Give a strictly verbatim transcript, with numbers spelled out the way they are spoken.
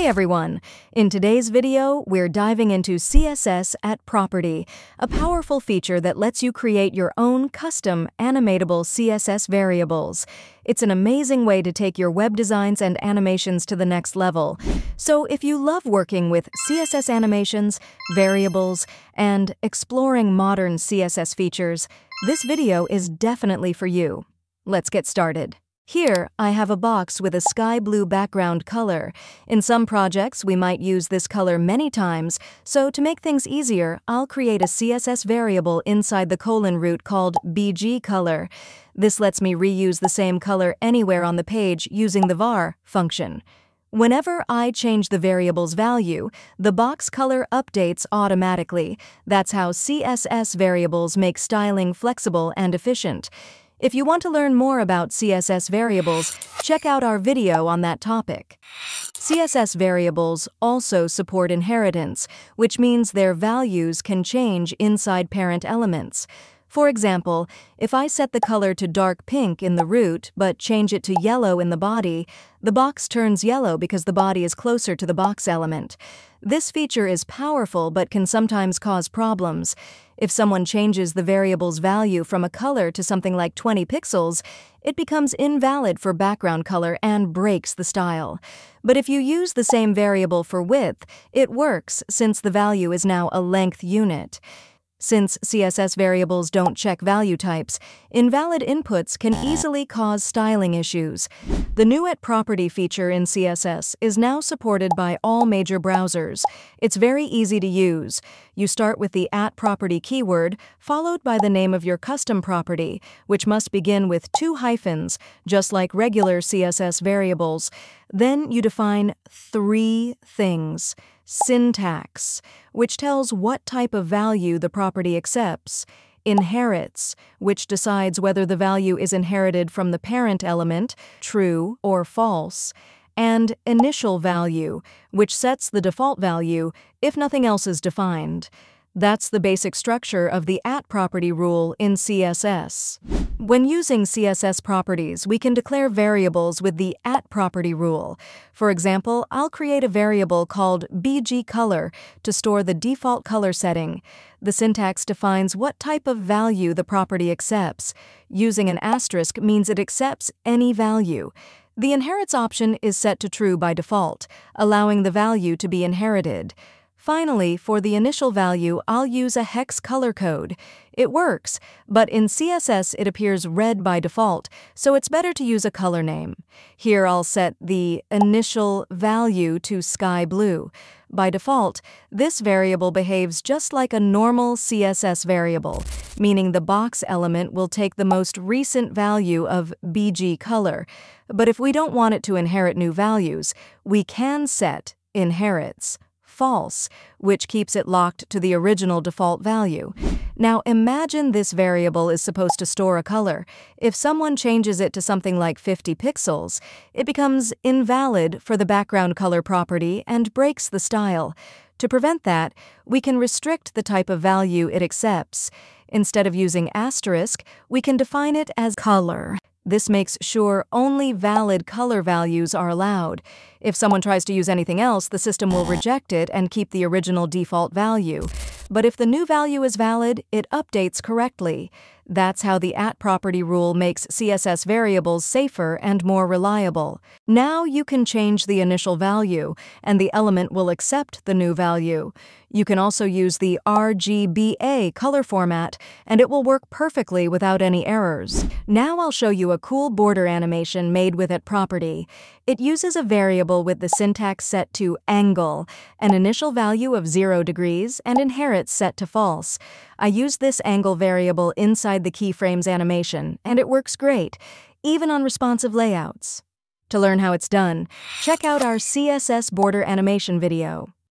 Hey everyone! In today's video, we're diving into C S S at Property, a powerful feature that lets you create your own custom animatable C S S variables. It's an amazing way to take your web designs and animations to the next level. So if you love working with C S S animations, variables, and exploring modern C S S features, this video is definitely for you. Let's get started. Here, I have a box with a sky blue background color. In some projects, we might use this color many times, so to make things easier, I'll create a C S S variable inside the colon root called B G color. This lets me reuse the same color anywhere on the page using the var function. Whenever I change the variable's value, the box color updates automatically. That's how C S S variables make styling flexible and efficient. If you want to learn more about C S S variables, check out our video on that topic. C S S variables also support inheritance, which means their values can change inside parent elements. For example, if I set the color to dark pink in the root but change it to yellow in the body, the box turns yellow because the body is closer to the box element. This feature is powerful but can sometimes cause problems. If someone changes the variable's value from a color to something like twenty pixels, it becomes invalid for background color and breaks the style. But if you use the same variable for width, it works since the value is now a length unit. Since C S S variables don't check value types, invalid inputs can easily cause styling issues. The new At Property feature in C S S is now supported by all major browsers. It's very easy to use. You start with the At Property keyword, followed by the name of your custom property, which must begin with two hyphens, just like regular C S S variables. Then you define three things. Syntax, which tells what type of value the property accepts. Inherits, which decides whether the value is inherited from the parent element, true or false. And initial value, which sets the default value if nothing else is defined. That's the basic structure of the At Property rule in C S S. When using C S S properties, we can declare variables with the At Property rule. For example, I'll create a variable called B G color to store the default color setting. The syntax defines what type of value the property accepts. Using an asterisk means it accepts any value. The inherits option is set to true by default, allowing the value to be inherited. Finally, for the initial value, I'll use a hex color code. It works, but in C S S it appears red by default, so it's better to use a color name. Here I'll set the initial value to sky blue. By default, this variable behaves just like a normal C S S variable, meaning the box element will take the most recent value of B G color. But if we don't want it to inherit new values, we can set inherits false, which keeps it locked to the original default value. Now imagine this variable is supposed to store a color. If someone changes it to something like fifty pixels, it becomes invalid for the background color property and breaks the style. To prevent that, we can restrict the type of value it accepts. Instead of using asterisk, we can define it as color. This makes sure only valid color values are allowed. If someone tries to use anything else, the system will reject it and keep the original default value. But if the new value is valid, it updates correctly. That's how the At Property rule makes C S S variables safer and more reliable. Now you can change the initial value, and the element will accept the new value. You can also use the R G B A color format, and it will work perfectly without any errors. Now I'll show you a cool border animation made with At Property. It uses a variable with the syntax set to angle, an initial value of zero degrees, and inherits set to false. I use this angle variable inside the keyframes animation, and it works great, even on responsive layouts. To learn how it's done, check out our C S S border animation video.